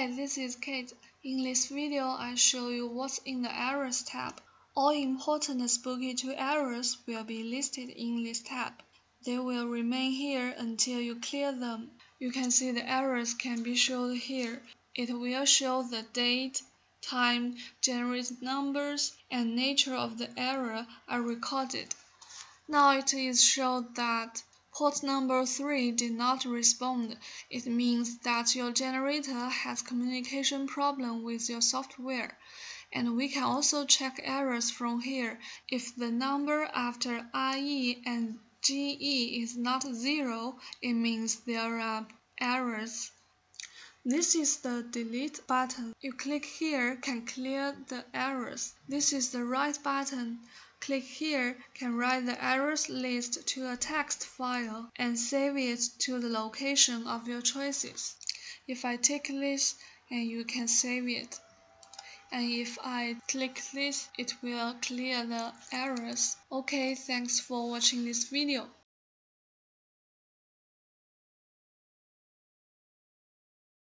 Hi, this is Kate. In this video, I show you what's in the Errors tab. All important Spooky2 errors will be listed in this tab. They will remain here until you clear them. You can see the errors can be shown here. It will show the date, time, generated numbers, and nature of the error I recorded. Now it is shown that port number 3 did not respond. It means that your generator has communication problem with your software. And we can also check errors from here. If the number after RE and GE is not 0, it means there are errors. This is the delete button. You click here can clear the errors. This is the write button. Click here can write the errors list to a text file and save it to the location of your choices. If I take this, and you can save it. And if I click this, it will clear the errors. Okay, thanks for watching this video.